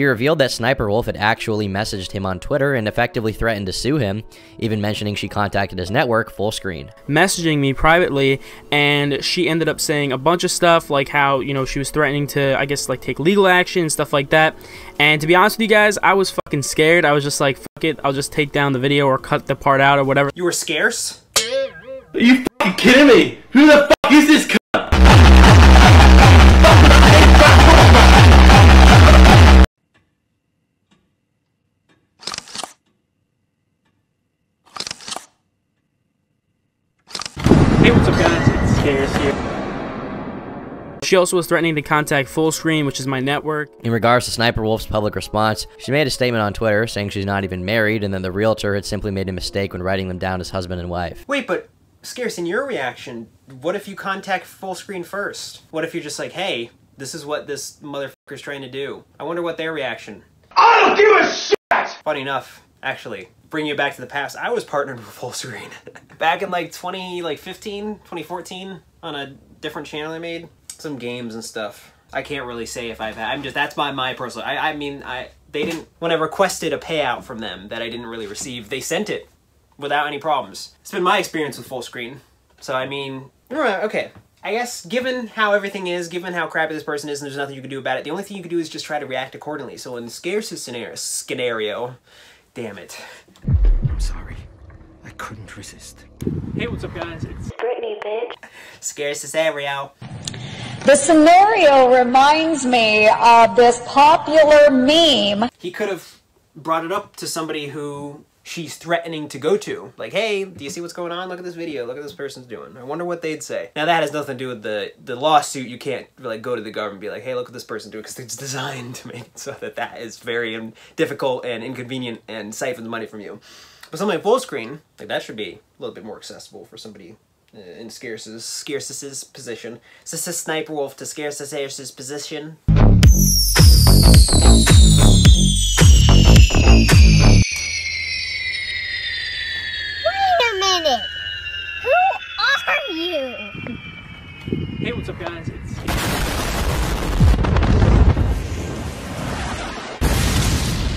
He revealed that SniperWolf had actually messaged him on Twitter and effectively threatened to sue him, even mentioning she contacted his network, Fullscreen. Messaging me privately, and she ended up saying a bunch of stuff, like how, you know, she was threatening to, I guess, like, take legal action and stuff like that. And to be honest with you guys, I was fucking scared. I was just like, fuck it, I'll just take down the video or cut the part out or whatever. You were scarce? Are you fucking kidding me? Who the fuck is this cunt? Hey, what's up guys, it's Scarce here. She also was threatening to contact Fullscreen, which is my network. In regards to SniperWolf's public response, she made a statement on Twitter saying she's not even married and then the realtor had simply made a mistake when writing them down as husband and wife. Wait, but Scarce, in your reaction, what if you contact Fullscreen first? What if you're just like, hey, this is what this motherfucker's trying to do? I wonder what their reaction. I don't give a shit! Funny enough, actually, bring you back to the past, I was partnered with Fullscreen. Back in like 2014, on a different channel I made. Some games and stuff. I can't really say if I've had, I'm just, that's my personal, they didn't, when I requested a payout from them that I didn't really receive, they sent it without any problems. It's been my experience with Fullscreen. So I mean, okay, I guess given how everything is, given how crappy this person is and there's nothing you can do about it, the only thing you can do is just try to react accordingly. So in Scarce's scenario, damn it. I'm sorry, I couldn't resist. Hey, what's up guys, it's Brittany, bitch. Scarce's scenario. The scenario reminds me of this popular meme. He could have brought it up to somebody who she's threatening to go to. Like, hey, do you see what's going on? Look at this video. Look at this person's doing. I wonder what they'd say. Now, that has nothing to do with the lawsuit. You can't, like, go to the government and be like, hey, look what this person doing, because it's designed to make it so that that is very difficult and inconvenient and siphons money from you. But something like Fullscreen, like, that should be a little bit more accessible for somebody in Scarce's position. This is SniperWolf to Scarce's position. Wait a minute! Who are you? Hey, what's up guys, it's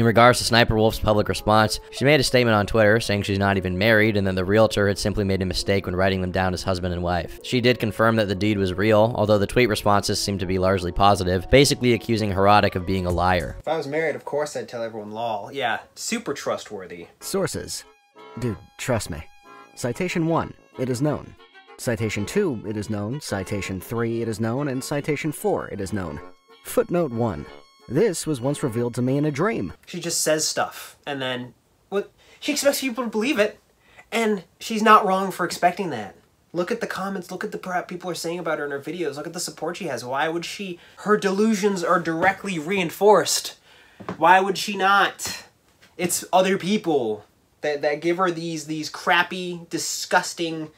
In regards to SniperWolf's public response, she made a statement on Twitter saying she's not even married and then the realtor had simply made a mistake when writing them down as husband and wife. She did confirm that the deed was real, although the tweet responses seemed to be largely positive, basically accusing Herodic of being a liar. If I was married, of course I'd tell everyone lol. Yeah, super trustworthy. Sources. Dude, trust me. Citation 1, it is known. Citation 2, it is known. Citation 3, it is known. And Citation 4, it is known. Footnote 1. This was once revealed to me in a dream. She just says stuff, and then, well, she expects people to believe it, and she's not wrong for expecting that. Look at the comments, look at the crap people are saying about her in her videos, look at the support she has. Why would she? Her delusions are directly reinforced. Why would she not? It's other people that give her these crappy, disgusting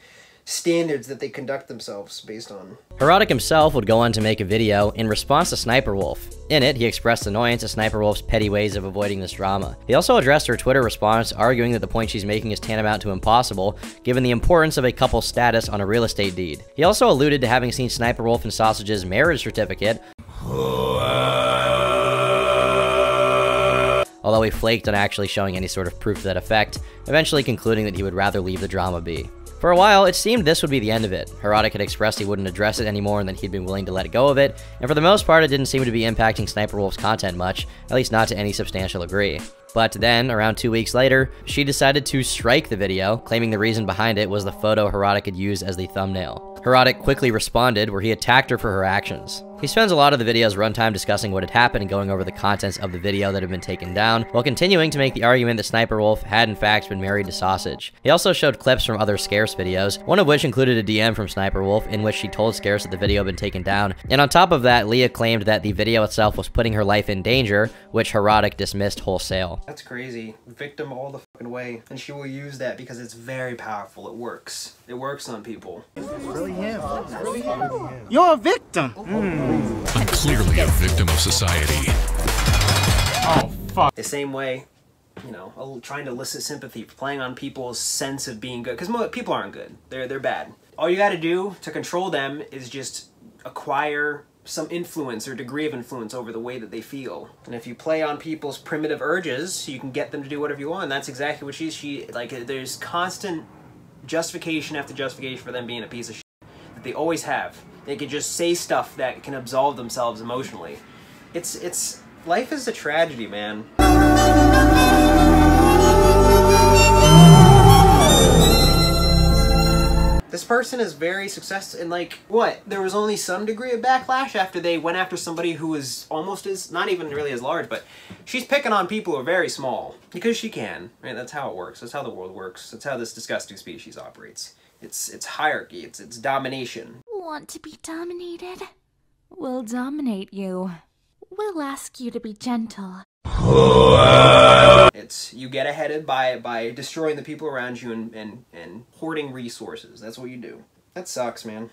standards that they conduct themselves based on. Herodic himself would go on to make a video in response to SniperWolf. In it, he expressed annoyance at SniperWolf's petty ways of avoiding this drama. He also addressed her Twitter response, arguing that the point she's making is tantamount to impossible, given the importance of a couple's status on a real estate deed. He also alluded to having seen SniperWolf and Sausage's marriage certificate, although he flaked on actually showing any sort of proof to that effect, eventually concluding that he would rather leave the drama be. For a while, it seemed this would be the end of it. Herodic had expressed he wouldn't address it anymore and that he'd been willing to let go of it, and for the most part, it didn't seem to be impacting SniperWolf's content much, at least not to any substantial degree. But then, around 2 weeks later, she decided to strike the video, claiming the reason behind it was the photo Herodic had used as the thumbnail. Herodic quickly responded, where he attacked her for her actions. He spends a lot of the video's runtime discussing what had happened and going over the contents of the video that had been taken down, while continuing to make the argument that SniperWolf had in fact been married to Sausage. He also showed clips from other Scarce videos, one of which included a DM from SniperWolf in which she told Scarce that the video had been taken down, and on top of that, Leah claimed that the video itself was putting her life in danger, which Herodic dismissed wholesale. That's crazy. Victim all the fucking way. And she will use that because it's very powerful. It works. It works on people. It's really him. It's really him. You're a victim! Mm. I'm clearly a victim of society. Oh, fuck. The same way, you know, trying to elicit sympathy, playing on people's sense of being good. Because people aren't good. They're bad. All you gotta do to control them is just acquire some influence or degree of influence over the way that they feel. And if you play on people's primitive urges, you can get them to do whatever you want. That's exactly what she like, there's constant justification after justification for them being a piece of shit that they always have. They could just say stuff that can absolve themselves emotionally. It's life is a tragedy, man. This person is very successful, and like, what? There was only some degree of backlash after they went after somebody who was almost as, not even really as large, but she's picking on people who are very small, because she can, right? That's how it works, that's how the world works, that's how this disgusting species operates. It's hierarchy, it's domination. Want to be dominated? We'll dominate you. We'll ask you to be gentle. It's, you get ahead by destroying the people around you and hoarding resources. That's what you do. That sucks, man.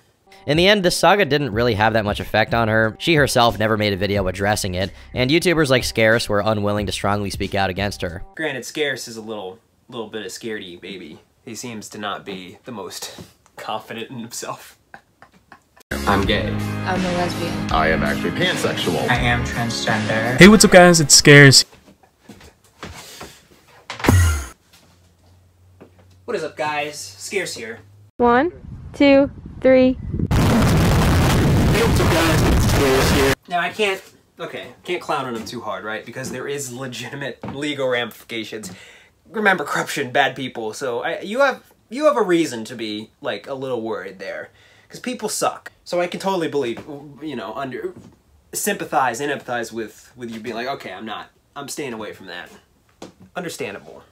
In the end, this saga didn't really have that much effect on her. She herself never made a video addressing it, and YouTubers like Scarce were unwilling to strongly speak out against her. Granted, Scarce is a little bit of scaredy baby. He seems to not be the most confident in himself. I'm gay. I'm a lesbian. I am actually pansexual. I am transgender. Hey, what's up guys, it's Scarce. What is up guys, Scarce here. 1, 2, 3. Hey, what's up guys, it's Scarce here. Now I can't, okay, can't clown on him too hard, right? Because there is legitimate legal ramifications. Remember, corruption, bad people, so you have a reason to be like a little worried there. Because people suck. So I can totally believe, you know, sympathize and empathize with you being like, okay, I'm staying away from that. Understandable.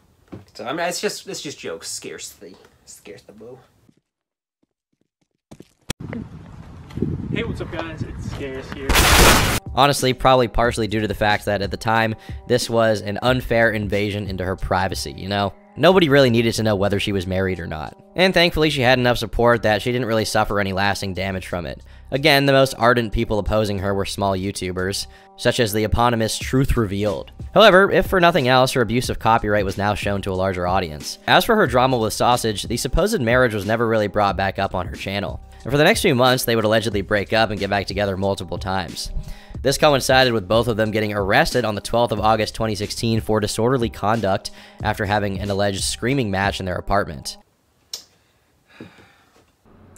So I mean, it's just jokes. Scarcity, boo. Hey, what's up guys, it's Scarce here. Honestly, probably partially due to the fact that at the time, this was an unfair invasion into her privacy, you know? Nobody really needed to know whether she was married or not. And thankfully she had enough support that she didn't really suffer any lasting damage from it. Again, the most ardent people opposing her were small YouTubers, such as the eponymous Truth Revealed. However, if for nothing else, her abuse of copyright was now shown to a larger audience. As for her drama with Sausage, the supposed marriage was never really brought back up on her channel. And for the next few months, they would allegedly break up and get back together multiple times. This coincided with both of them getting arrested on the 12th of August 2016 for disorderly conduct after having an alleged screaming match in their apartment.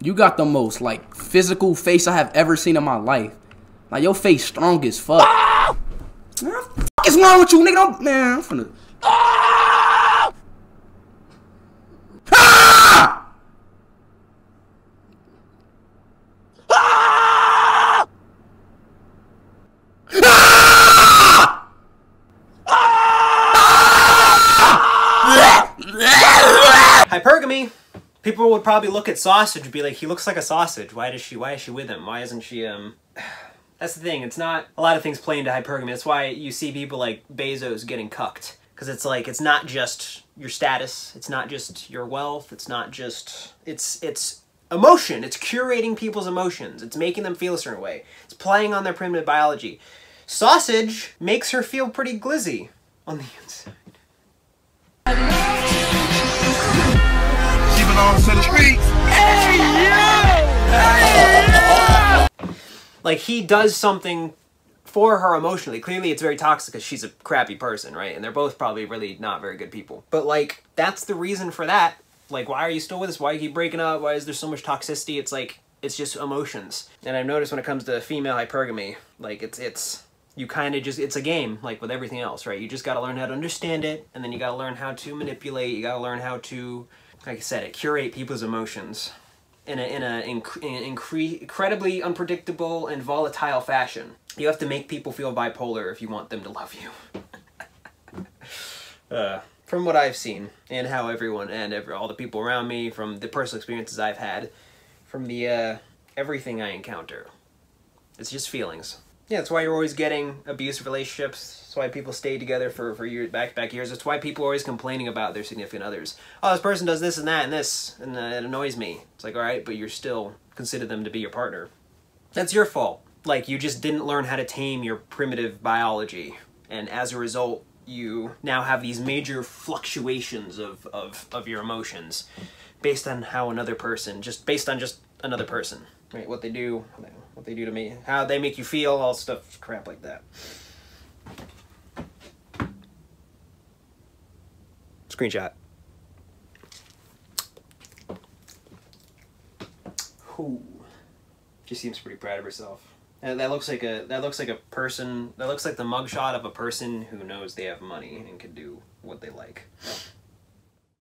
You got the most, like, physical face I have ever seen in my life. Like, your face strong as fuck. Ah! Man, what the fuck is wrong with you, nigga? Man, I'm finna... Ah! Ah! Hypergamy. People would probably look at Sausage and be like, he looks like a sausage. Why is she with him? Why isn't she, That's the thing, it's not... A lot of things play into hypergamy. That's why you see people like Bezos getting cucked. Because it's like, it's not just your status. It's not just your wealth. It's not just... It's emotion. It's curating people's emotions. It's making them feel a certain way. It's playing on their primitive biology. Sausage makes her feel pretty glizzy on the inside. Like, he does something for her emotionally. Clearly it's very toxic because she's a crappy person, right? And they're both probably really not very good people. But like, that's the reason for that. Like, why are you still with us? Why are you breaking up? Why is there so much toxicity? It's like, it's just emotions. And I've noticed when it comes to female hypergamy, like you kind of just, it's a game, like with everything else, right? You just gotta learn how to understand it, and then you gotta learn how to manipulate, you gotta learn how to, like I said, curate people's emotions in an incredibly unpredictable and volatile fashion. You have to make people feel bipolar if you want them to love you. From what I've seen, and how everyone, and all the people around me, from the personal experiences I've had, from the, everything I encounter. It's just feelings. Yeah, that's why you're always getting abusive relationships. That's why people stay together for years, back years. That's why people are always complaining about their significant others. Oh, this person does this and that and this, and it annoys me. It's like, all right, but you're still consider them to be your partner. That's your fault. Like, you just didn't learn how to tame your primitive biology. And as a result, you now have these major fluctuations of your emotions based on how another person, just based on another person, right? What they do. what they do to me, how they make you feel, all stuff, crap like that. Screenshot. Ooh. She seems pretty proud of herself. That looks like a person. That looks like the mugshot of a person who knows they have money and can do what they like.